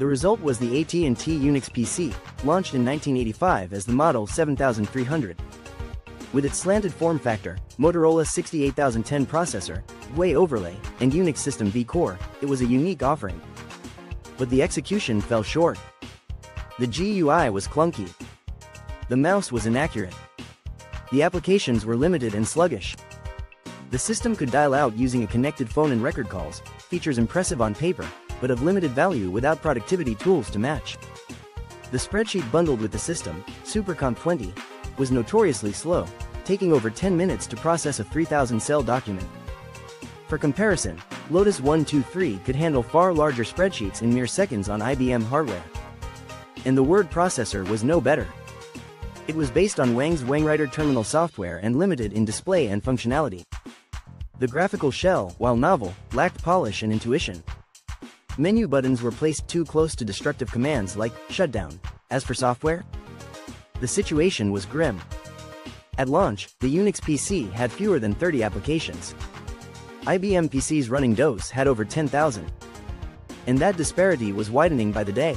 The result was the AT&T Unix PC, launched in 1985 as the Model 7300. With its slanted form factor, Motorola 68010 processor, GUI overlay, and Unix System V core, it was a unique offering. But the execution fell short. The GUI was clunky. The mouse was inaccurate. The applications were limited and sluggish. The system could dial out using a connected phone and record calls, features impressive on paper, but of limited value without productivity tools to match. The spreadsheet bundled with the system, SuperComp 20, was notoriously slow, taking over 10 minutes to process a 3,000-cell document. For comparison, Lotus 1-2-3 could handle far larger spreadsheets in mere seconds on IBM hardware. And the word processor was no better. It was based on Wang's WangWriter terminal software and limited in display and functionality. The graphical shell, while novel, lacked polish and intuition. Menu buttons were placed too close to destructive commands like shutdown. As for software, the situation was grim. At launch, the Unix PC had fewer than 30 applications. IBM PCs running DOS had over 10,000. And that disparity was widening by the day.